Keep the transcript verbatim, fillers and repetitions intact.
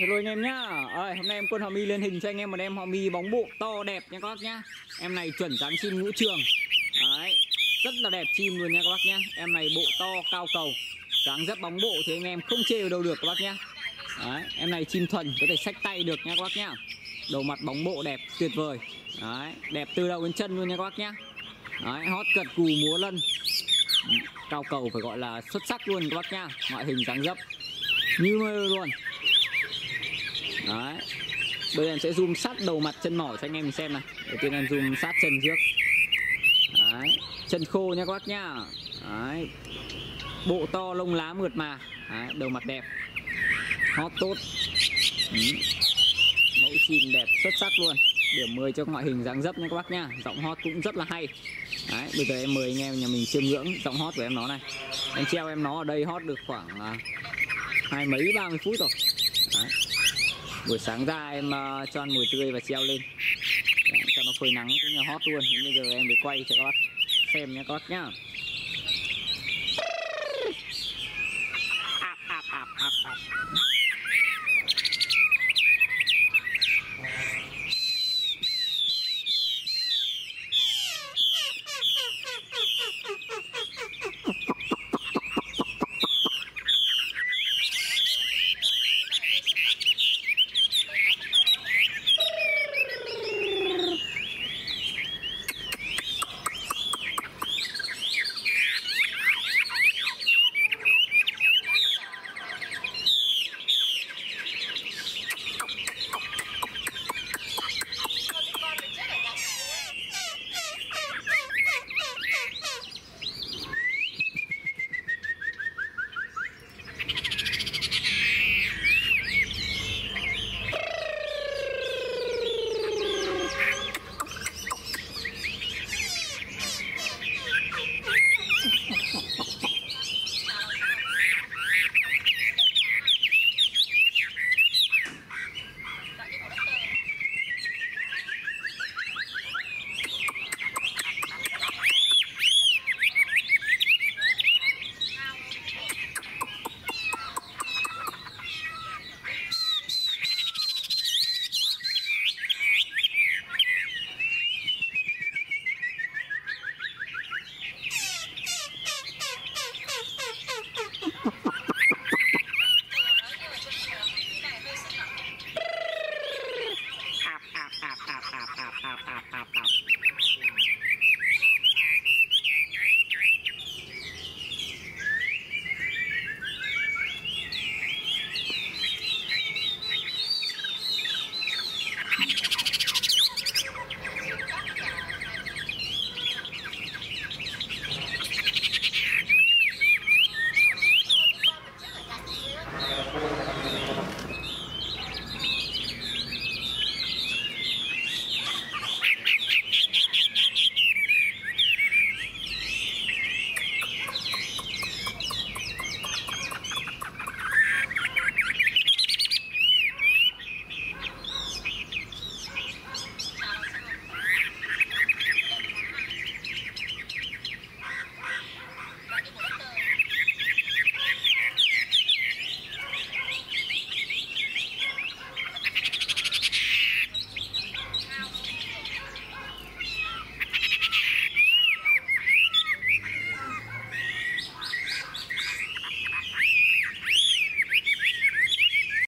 Hello anh em nhá. À, hôm nay em Quân Họa Mi lên hình cho anh em một em Họa Mi bóng bộ to đẹp nha các bác nhá. Em này chuẩn dáng chim ngũ trường. Đấy, rất là đẹp chim luôn nha các bác nhá. Em này bộ to cao cầu, dáng dấp bóng bộ thì anh em không chê vào đâu được các bác nhá. Đấy, em này chim thuần có thể xách tay được nha các bác nhá. Đầu mặt bóng bộ đẹp tuyệt vời. Đấy, đẹp từ đầu đến chân luôn nha các bác nhá. Đấy, hót cật cù múa lân. Cao cầu phải gọi là xuất sắc luôn các bác nhá. Ngoại hình dáng dấp như mơ luôn. Đấy. Bây giờ em sẽ zoom sát đầu mặt chân mỏ cho anh em xem này. Đầu tiên em zoom sát chân trước. Đấy. Chân khô nha các bác nhá. Đấy. Bộ to lông lá mượt mà. Đấy. Đầu mặt đẹp, hót tốt. Ừ. Mẫu chim đẹp xuất sắc luôn. Điểm mười cho ngoại hình dáng dấp nha các bác nhá. Giọng hót cũng rất là hay. Đấy. Bây giờ em mời anh em nhà mình chiêm ngưỡng giọng hót của em nó này. Em treo em nó ở đây hót được khoảng uh, hai mấy ba mươi phút rồi. Đấy. Buổi sáng ra em uh, cho ăn mồi tươi và treo lên. Đấy, cho nó phơi nắng cũng như hót luôn. Thế bây giờ em mới quay cho các bác xem nha các bác nhá. Ạp ạp ạp ạp ạp. Thank you.